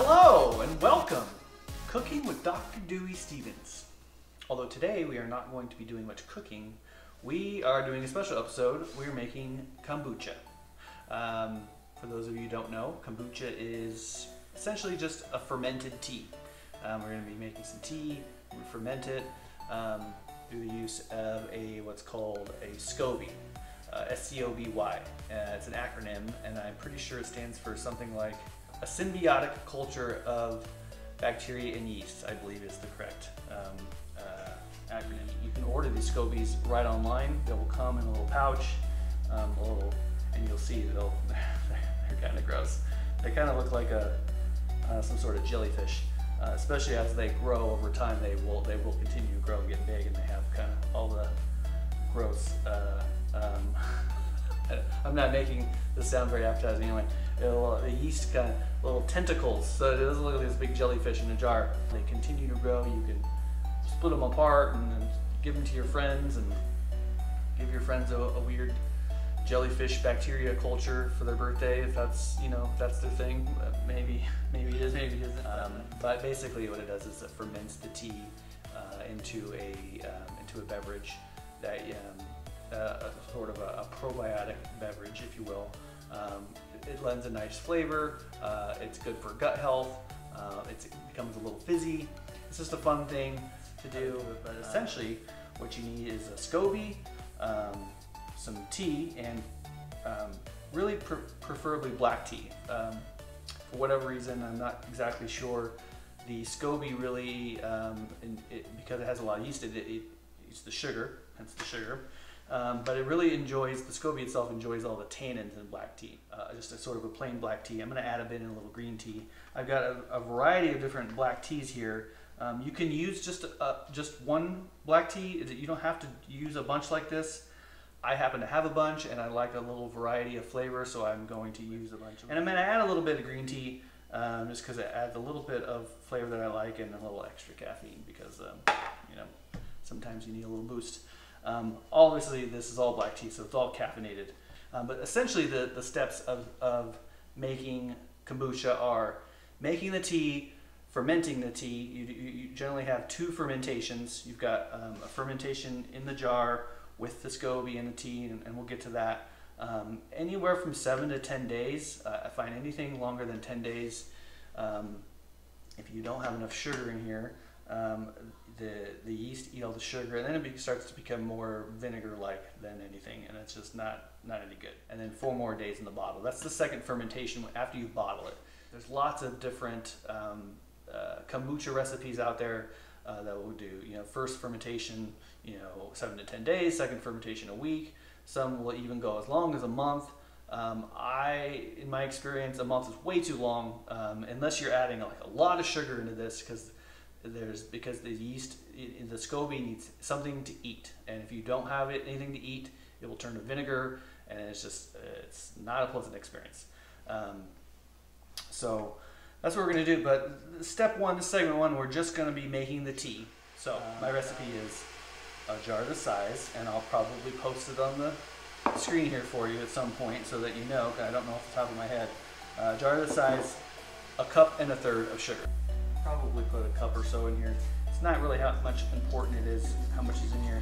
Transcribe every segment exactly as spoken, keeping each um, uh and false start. Hello and welcome! Cooking with Doctor Dewey Stevens. Although today we are not going to be doing much cooking, we are doing a special episode. We're making kombucha. Um, for those of you who don't know, kombucha is essentially just a fermented tea. Um, we're going to be making some tea, we ferment it um, through the use of a what's called a SCOBY. Uh, S C O B Y. Uh, it's an acronym, and I'm pretty sure it stands for something like a symbiotic culture of bacteria and yeast, I believe is the correct um, uh, acronym. You can order these SCOBYs right online. They will come in a little pouch, um, a little, and you'll see they'll, they're kind of gross. They kind of look like a uh, some sort of jellyfish, uh, especially as they grow over time. They will they will continue to grow and get big, and they have kind of all the gross. Uh, Um, I'm not making this sound very appetizing anyway. It'll, the yeast kind of little tentacles, so it doesn't look like this big jellyfish in a jar. They continue to grow. You can split them apart and, and give them to your friends, and give your friends a, a weird jellyfish bacteria culture for their birthday, if that's you know if that's their thing. Maybe maybe it is, maybe it isn't. Um, but basically, what it does is it ferments the tea uh, into a um, into a beverage that. Um, Uh, a sort of a, a probiotic beverage, if you will. Um, it, it lends a nice flavor. Uh, it's good for gut health. Uh, it's, it becomes a little fizzy. It's just a fun thing to do. But essentially, what you need is a SCOBY, um, some tea, and um, really pre preferably black tea. Um, for whatever reason, I'm not exactly sure. The SCOBY really, um, and it, because it has a lot of yeast, it, it, it's the sugar. Hence the sugar. Um, but it really enjoys, the SCOBY itself enjoys all the tannins in black tea. Uh, just a sort of a plain black tea. I'm going to add a bit in a little green tea. I've got a, a variety of different black teas here. Um, you can use just uh, just one black tea. You don't have to use a bunch like this. I happen to have a bunch, and I like a little variety of flavor, so I'm going to use a bunch. And I'm going to add a little bit of green tea, um, just because it adds a little bit of flavor that I like and a little extra caffeine, because um, you know sometimes you need a little boost. Um, obviously, this is all black tea, so it's all caffeinated. Um, but essentially, the, the steps of, of making kombucha are making the tea, fermenting the tea. You, you generally have two fermentations. You've got um, a fermentation in the jar with the SCOBY and the tea, and, and we'll get to that. Um, anywhere from seven to ten days. Uh, I find anything longer than ten days, um, if you don't have enough sugar in here, Um, the, the yeast eat all the sugar, and then it be, starts to become more vinegar-like than anything, and it's just not, not any good. And then four more days in the bottle. That's the second fermentation after you bottle it. There's lots of different um, uh, kombucha recipes out there uh, that will do, you know, first fermentation, you know, seven to ten days, second fermentation a week. Some will even go as long as a month. Um, I, in my experience, a month is way too long, um, unless you're adding like a lot of sugar into this, because There's because the yeast, the SCOBY needs something to eat, and if you don't have it anything to eat, it will turn to vinegar, and it's just it's not a pleasant experience. Um, so that's what we're going to do. But step one, segment one, we're just going to be making the tea. So um, my recipe is a jar this size, and I'll probably post it on the screen here for you at some point so that you know. I don't know off the top of my head. Uh, a jar this size, a cup and a third of sugar. Probably put a cup or so in here. It's not really how much important it is, how much is in here.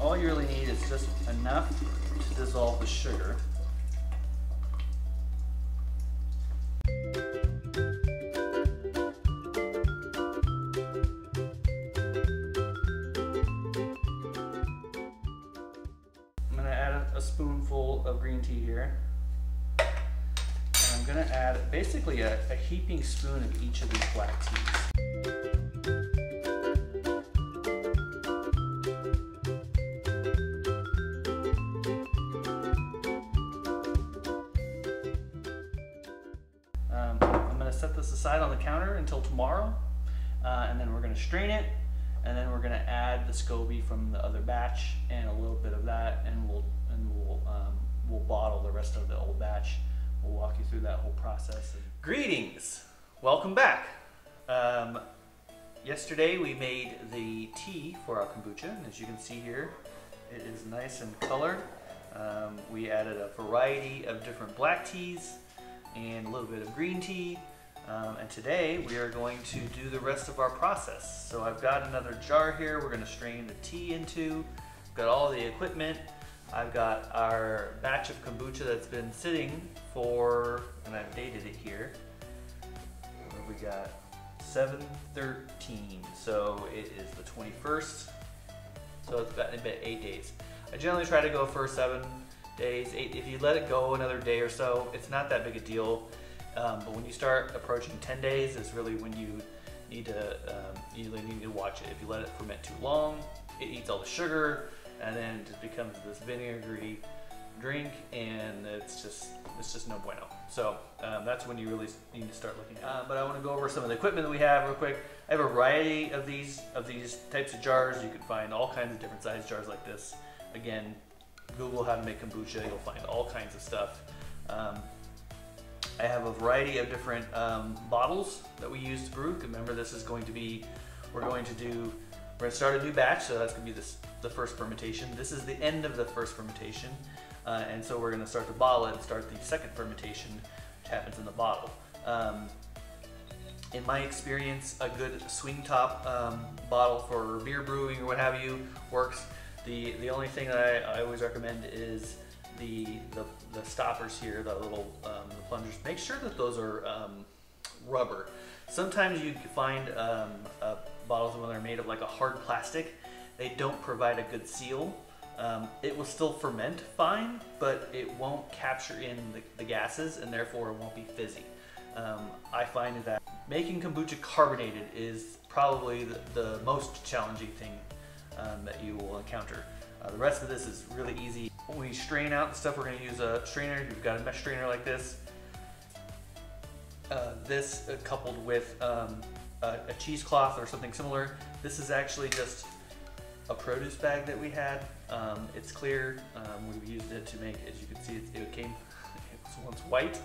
All you really need is just enough to dissolve the sugar. I'm going to add a, a spoonful of green tea here. I'm going to add basically a, a heaping spoon of each of these black teas. Um, I'm going to set this aside on the counter until tomorrow, uh, and then we're going to strain it, and then we're going to add the SCOBY from the other batch and a little bit of that, and we'll and we'll um, we'll bottle the rest of the old batch. We'll walk you through that whole process. Greetings! Welcome back! Um, yesterday we made the tea for our kombucha, and as you can see here, it is nice and colored. Um, we added a variety of different black teas and a little bit of green tea. Um, and today we are going to do the rest of our process. So I've got another jar here we're going to strain the tea into. I've got all the equipment. I've got our batch of kombucha that's been sitting for, and I've dated it here. We got seven thirteen, so it is the twenty-first. So it's gotten about eight days. I generally try to go for seven days, eight. If you let it go another day or so, it's not that big a deal. Um, but when you start approaching ten days, is really when you need to um, you really need to watch it. If you let it ferment too long, it eats all the sugar, and then it just becomes this vinegary drink, and it's just it's just no bueno. So um, that's when you really need to start looking at it. Uh, but I want to go over some of the equipment that we have real quick. I have a variety of these of these types of jars. You can find all kinds of different size jars like this. Again, Google how to make kombucha. You'll find all kinds of stuff. Um, I have a variety of different um, bottles that we use to brew. Remember, this is going to be, we're going to do, we're going to start a new batch, so that's going to be this, the first fermentation. This is the end of the first fermentation, uh, and so we're going to start to bottle it and start the second fermentation, which happens in the bottle. Um, in my experience, a good swing top um, bottle for beer brewing or what have you works. The, the only thing that I, I always recommend is The, the, the stoppers here, the little um, the plungers. Make sure that those are um, rubber. Sometimes you find um, uh, bottles when they're made of like a hard plastic, they don't provide a good seal. Um, it will still ferment fine, but it won't capture in the, the gases, and therefore it won't be fizzy. Um, I find that making kombucha carbonated is probably the, the most challenging thing um, that you will encounter. Uh, the rest of this is really easy. When we strain out the stuff, we're going to use a strainer. You've got a mesh strainer like this. Uh, this uh, coupled with um, a, a cheesecloth or something similar. This is actually just a produce bag that we had. Um, it's clear. Um, we've used it to make, as you can see, it, it came, it was once white.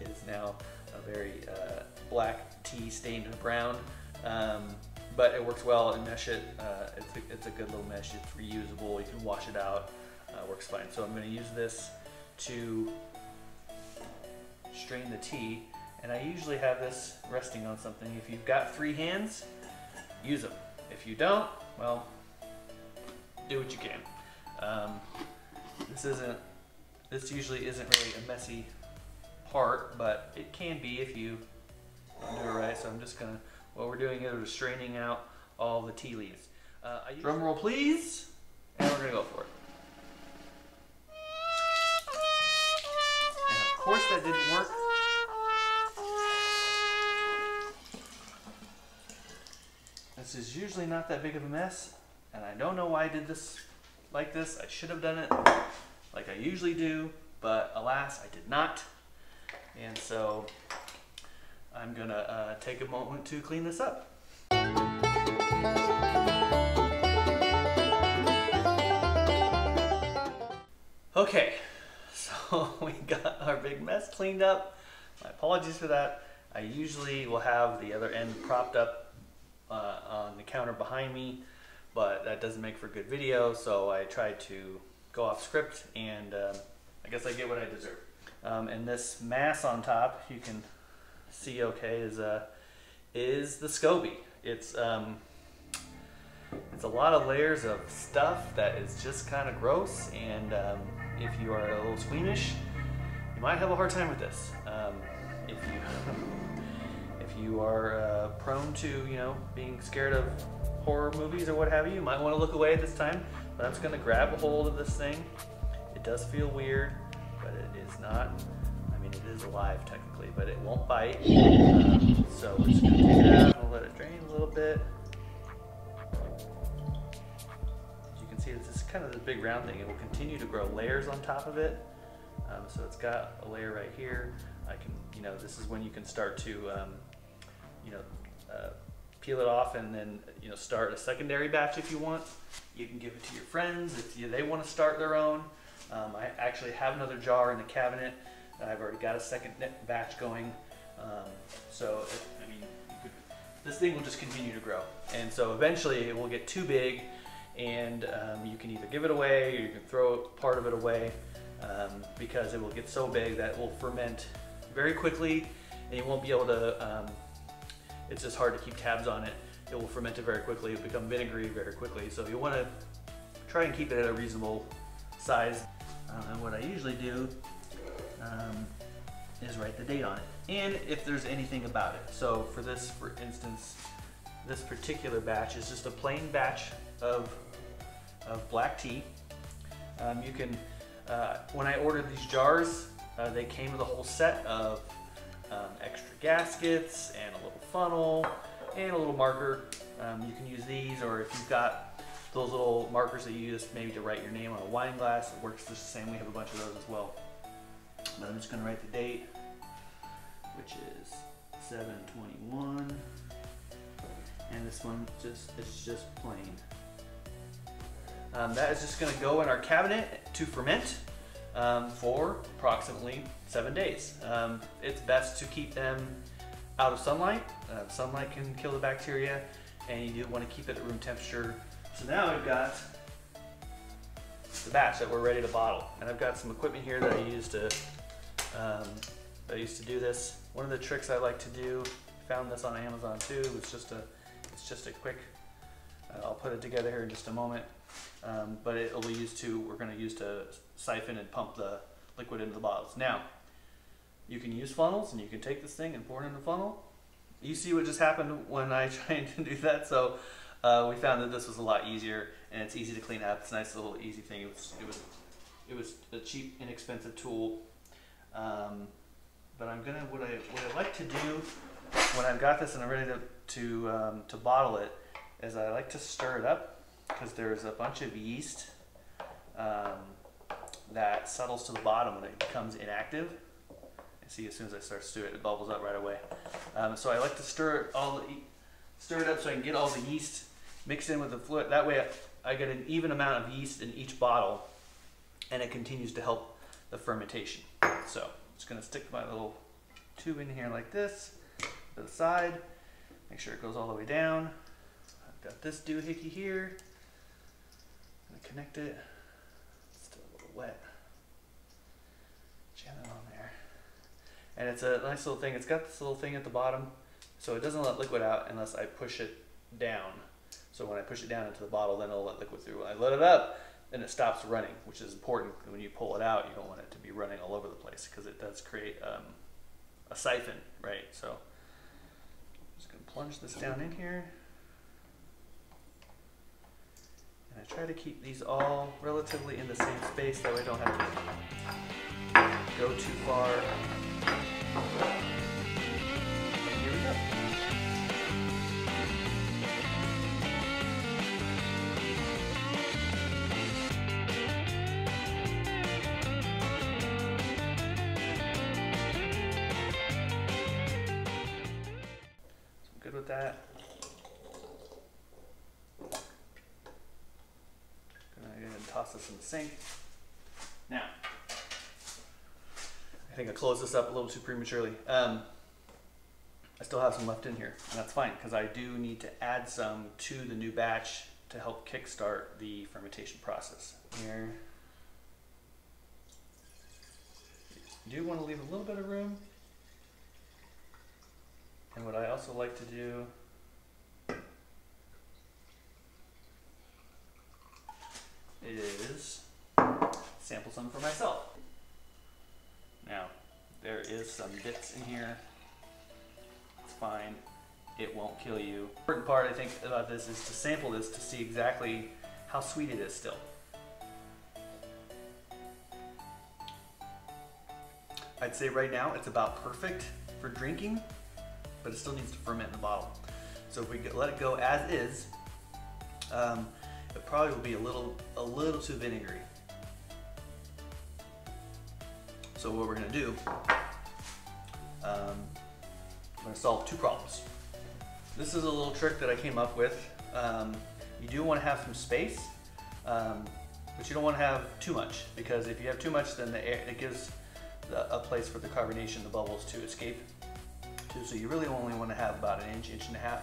It is now a very uh, black tea stained brown. Um, but it works well and mesh it. Uh, it's, a, it's a good little mesh. It's reusable. You can wash it out. Uh, works fine. So I'm going to use this to strain the tea, and I usually have this resting on something. If you've got free hands, use them. If you don't, well, do what you can. Um, this isn't, this usually isn't really a messy part, but it can be if you don't do it right. So I'm just going to, what we're doing is we're just straining out all the tea leaves. Uh, I Drum roll please, and we're going to go for it. Of course that didn't work. This is usually not that big of a mess, and I don't know why I did this like this. I should have done it like I usually do, but alas, I did not. And so I'm gonna uh, take a moment to clean this up. Okay. So we got our big mess cleaned up. My apologies for that. I usually will have the other end propped up uh, on the counter behind me, but that doesn't make for good video, so I tried to go off script, and um, I guess I get what I deserve. Um, and this mass on top, you can see okay, is uh, is the SCOBY. It's, um, it's a lot of layers of stuff that is just kind of gross, and um, if you are a little squeamish, you might have a hard time with this. Um, if you if you are uh, prone to, you know, being scared of horror movies or what have you, you might want to look away at this time. But I'm just going to grab a hold of this thing. It does feel weird, but it is not. I mean, it is alive technically, but it won't bite. Um, so we're just going to take it out and let it drain a little bit. It's just kind of this big round thing. It will continue to grow layers on top of it. Um, so it's got a layer right here. I can, you know, this is when you can start to, um, you know, uh, peel it off and then, you know, start a secondary batch if you want. You can give it to your friends if you, they want to start their own. Um, I actually have another jar in the cabinet that I've already got a second batch going. Um, so, it, I mean, you could, this thing will just continue to grow. And so eventually it will get too big, and um, you can either give it away or you can throw part of it away, um, because it will get so big that it will ferment very quickly and you won't be able to, um, it's just hard to keep tabs on it. It will ferment it very quickly, it will become vinegary very quickly. So you want to try and keep it at a reasonable size. Um, and what I usually do um, is write the date on it, and if there's anything about it. So for this, for instance, this particular batch is just a plain batch of, of black tea. Um, you can, uh, when I ordered these jars, uh, they came with a whole set of um, extra gaskets and a little funnel and a little marker. Um, you can use these, or if you've got those little markers that you use maybe to write your name on a wine glass, it works just the same. We have a bunch of those as well. But I'm just gonna write the date, which is seven twenty-one, and this one just it's just plain. Um, that is just gonna go in our cabinet to ferment um, for approximately seven days. Um, it's best to keep them out of sunlight. Uh, sunlight can kill the bacteria, and you do want to keep it at room temperature. So now I've got the batch that we're ready to bottle, and I've got some equipment here that I use to um, I used to do this. One of the tricks I like to do, found this on Amazon too. It's just a it's just a quick. Uh, I'll put it together here in just a moment. Um, but it'll be used to, we're going to use to siphon and pump the liquid into the bottles. Now, you can use funnels, and you can take this thing and pour it in the funnel. You see what just happened when I tried to do that, so uh, we found that this was a lot easier, and it's easy to clean up. It's a nice little easy thing. It was, it was, it was a cheap, inexpensive tool. Um, but I'm going to, what I, what I like to do when I've got this and I'm ready to, to, um, to bottle it, is I like to stir it up, because there's a bunch of yeast um, that settles to the bottom and it becomes inactive. You see, as soon as I start stirring it, it bubbles up right away. Um, so I like to stir it all, stir it up so I can get all the yeast mixed in with the fluid. That way, I, I get an even amount of yeast in each bottle, and it continues to help the fermentation. So I'm just going to stick my little tube in here like this to the side. Make sure it goes all the way down. I've got this doohickey here. Connect it. It's still a little wet. Jam it on there. And it's a nice little thing. It's got this little thing at the bottom, so it doesn't let liquid out unless I push it down. So when I push it down into the bottle, then it'll let liquid through. When I let it up, then it stops running, which is important. When you pull it out, you don't want it to be running all over the place, because it does create um, a siphon, right? So I'm just going to plunge this down in here. I try to keep these all relatively in the same space, that way I don't have to go too far. Here we go. So I'm good with that. Toss this in the sink. Now, I think I closed this up a little too prematurely. Um, I still have some left in here, and that's fine, because I do need to add some to the new batch to help kickstart the fermentation process. Here, you do want to leave a little bit of room. And what I also like to do, is sample some for myself. Now, there is some bits in here. It's fine. It won't kill you. The important part, I think, about this is to sample this to see exactly how sweet it is still. I'd say right now it's about perfect for drinking, but it still needs to ferment in the bottle. So if we let it go as is, um, it probably will be a little a little too vinegary. So what we're going to do, um, I'm going to solve two problems. This is a little trick that I came up with. Um, you do want to have some space, um, but you don't want to have too much, because if you have too much, then the air, it gives the, a place for the carbonation, the bubbles, to escape too. So you really only want to have about an inch, inch and a half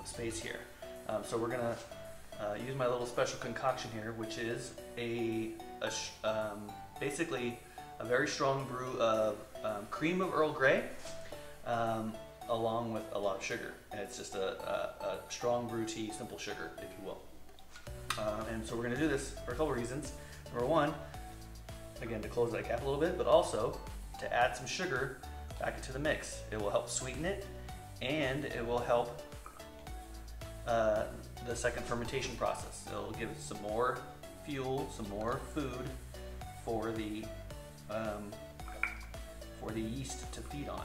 of space here. Um, so we're going to Uh, use my little special concoction here, which is a, a sh um, basically a very strong brew of um, cream of Earl Grey um, along with a lot of sugar. And it's just a, a, a strong brew tea, simple sugar, if you will. Uh, and so we're gonna do this for a couple reasons. Number one, again, to close that cap a little bit, but also to add some sugar back into the mix. It will help sweeten it, and it will help uh, the second fermentation process. It'll give it some more fuel, some more food for the um, for the yeast to feed on.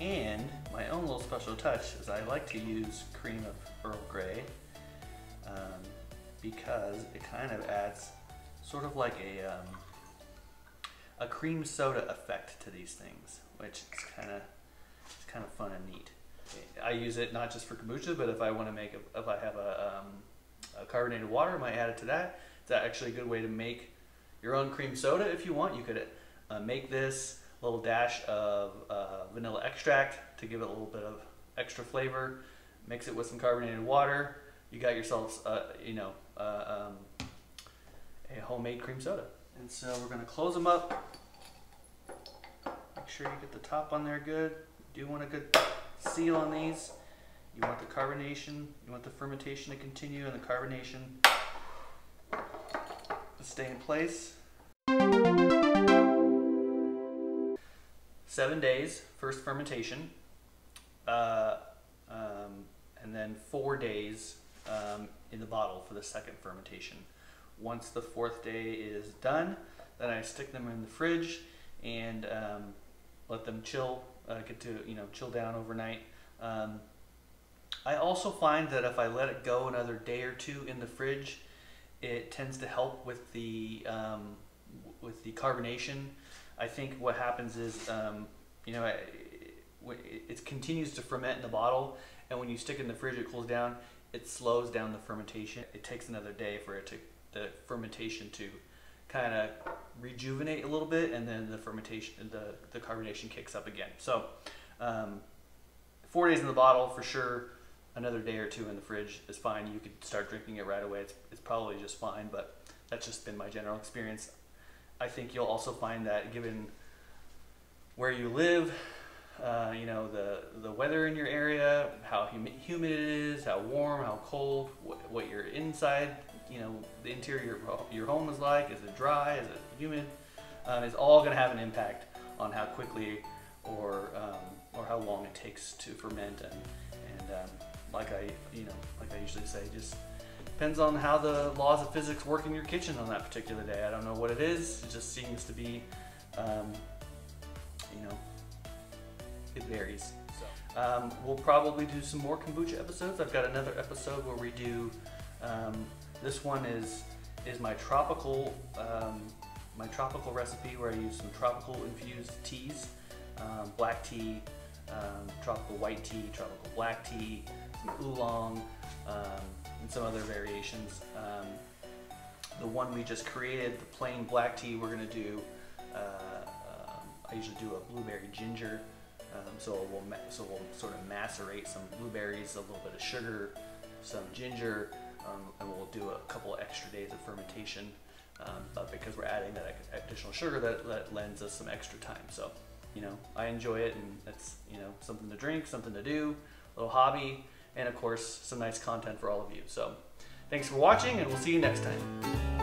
And my own little special touch is I like to use cream of Earl Grey um, because it kind of adds sort of like a um, a cream soda effect to these things, which is kind of it's kind of fun and neat. I use it not just for kombucha, but if I want to make a, if I have a, um, a carbonated water, I might add it to that. It's actually a good way to make your own cream soda if you want. You could uh, make this little dash of uh, vanilla extract to give it a little bit of extra flavor. Mix it with some carbonated water. You got yourselves, uh, you know, uh, um, a homemade cream soda. And so we're gonna close them up. Make sure you get the top on there good. You do want a good seal on these. You want the carbonation, you want the fermentation to continue and the carbonation to stay in place. Seven days, first fermentation, uh, um, and then four days um, in the bottle for the second fermentation. Once the fourth day is done, then I stick them in the fridge and um, let them chill, uh, get to, you know, chill down overnight. Um, I also find that if I let it go another day or two in the fridge, it tends to help with the um, with the carbonation. I think what happens is, um, you know, it, it, it continues to ferment in the bottle, and when you stick it in the fridge, it cools down. It slows down the fermentation. It takes another day for it to the fermentation to kind of rejuvenate a little bit, and then the fermentation, the, the carbonation kicks up again. So um, four days in the bottle for sure, another day or two in the fridge is fine. You could start drinking it right away. It's, it's probably just fine, but that's just been my general experience. I think you'll also find that given where you live, uh, you know, the, the weather in your area, how humid, humid it is, how warm, how cold, what, what you're inside, you know, the interior of your home is like, is it dry, is it humid, um, it's all gonna have an impact on how quickly or um, or how long it takes to ferment. And, and um, like I, you know, like I usually say, just depends on how the laws of physics work in your kitchen on that particular day. I don't know what it is, it just seems to be, um, you know, it varies. So, um, we'll probably do some more kombucha episodes. I've got another episode where we do um, this one is is my tropical um, my tropical recipe where I use some tropical infused teas, um, black tea, um, tropical white tea, tropical black tea, some oolong, um, and some other variations. Um, the one we just created, the plain black tea, we're gonna do. Uh, um, I usually do a blueberry ginger, um, so we'll so we'll sort of macerate some blueberries, a little bit of sugar, some ginger. Um, and we'll do a couple extra days of fermentation, um, but because we're adding that additional sugar, that, that lends us some extra time. So, you know, I enjoy it, and it's, you know, something to drink, something to do, a little hobby, and of course, some nice content for all of you. So, thanks for watching, and we'll see you next time.